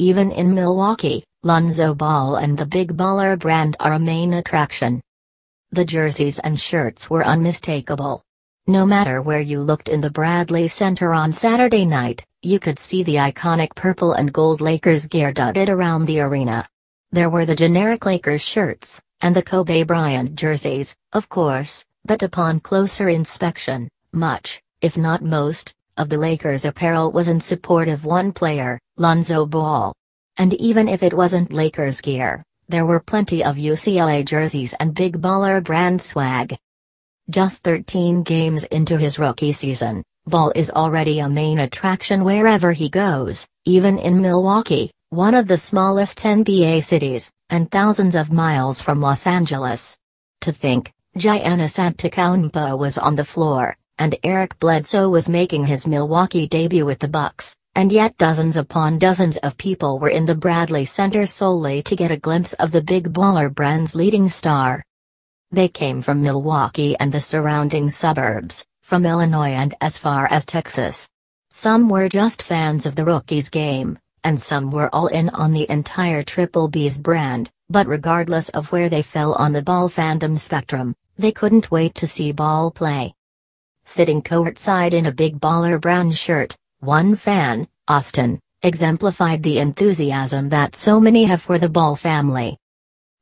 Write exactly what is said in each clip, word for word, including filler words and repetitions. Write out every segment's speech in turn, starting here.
Even in Milwaukee, Lonzo Ball and the Big Baller Brand are a main attraction. The jerseys and shirts were unmistakable. No matter where you looked in the Bradley Center on Saturday night, you could see the iconic purple and gold Lakers gear dotted around the arena. There were the generic Lakers shirts, and the Kobe Bryant jerseys, of course, but upon closer inspection, much, if not most, of the Lakers apparel was in support of one player, Lonzo Ball. And even if it wasn't Lakers gear, there were plenty of U C L A jerseys and Big Baller Brand swag. Just thirteen games into his rookie season, Ball is already a main attraction wherever he goes, even in Milwaukee, one of the smallest N B A cities, and thousands of miles from Los Angeles. To think, Giannis Antetokounmpo was on the floor, and Eric Bledsoe was making his Milwaukee debut with the Bucks, and yet dozens upon dozens of people were in the Bradley Center solely to get a glimpse of the Big Baller Brand's leading star. They came from Milwaukee and the surrounding suburbs, from Illinois and as far as Texas. Some were just fans of the rookies game, and some were all in on the entire Triple B's brand, but regardless of where they fell on the Ball fandom spectrum, they couldn't wait to see Ball play. Sitting courtside in a Big Baller Brand shirt, one fan, Austin, exemplified the enthusiasm that so many have for the Ball family.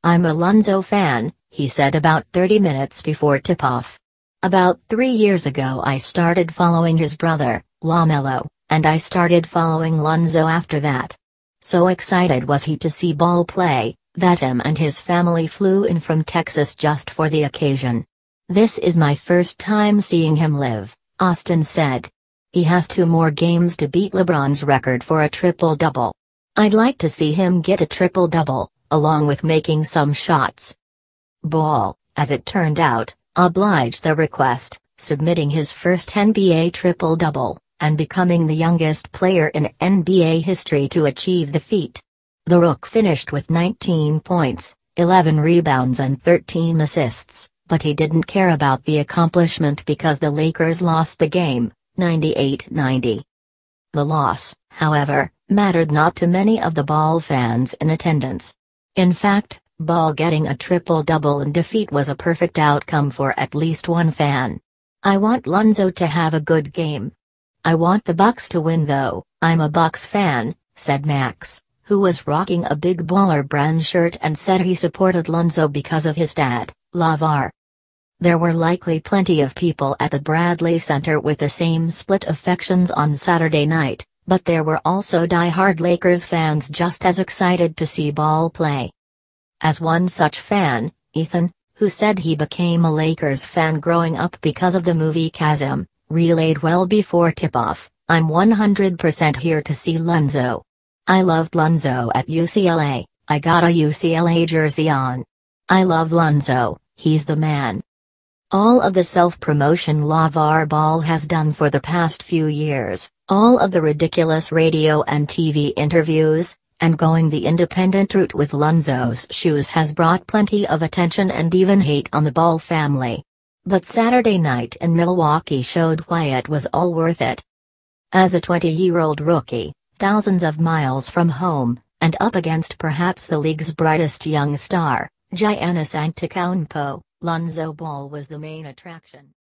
"I'm a Lonzo fan," he said about thirty minutes before tip-off. "About three years ago I started following his brother, LaMelo, and I started following Lonzo after that." So excited was he to see Ball play, that him and his family flew in from Texas just for the occasion. "This is my first time seeing him live," Austin said. "He has two more games to beat LeBron's record for a triple-double. I'd like to see him get a triple-double, along with making some shots." Ball, as it turned out, obliged the request, submitting his first N B A triple-double, and becoming the youngest player in N B A history to achieve the feat. The Rook finished with nineteen points, eleven rebounds and thirteen assists. But he didn't care about the accomplishment because the Lakers lost the game, ninety-eight ninety. The loss, however, mattered not to many of the Ball fans in attendance. In fact, Ball getting a triple-double in defeat was a perfect outcome for at least one fan. "I want Lonzo to have a good game. I want the Bucks to win though, I'm a Bucks fan," said Max, who was rocking a Big Baller Brand shirt and said he supported Lonzo because of his dad, LaVar. There were likely plenty of people at the Bradley Center with the same split affections on Saturday night, but there were also die-hard Lakers fans just as excited to see Ball play. As one such fan, Ethan, who said he became a Lakers fan growing up because of the movie Chasm, relayed well before tip-off, "I'm one hundred percent here to see Lonzo. I loved Lonzo at U C L A, I got a U C L A jersey on. I love Lonzo, he's the man." All of the self-promotion LaVar Ball has done for the past few years, all of the ridiculous radio and T V interviews, and going the independent route with Lonzo's shoes has brought plenty of attention and even hate on the Ball family. But Saturday night in Milwaukee showed why it was all worth it. As a twenty-year-old rookie, thousands of miles from home, and up against perhaps the league's brightest young star, Giannis Antetokounmpo, Lonzo Ball was the main attraction.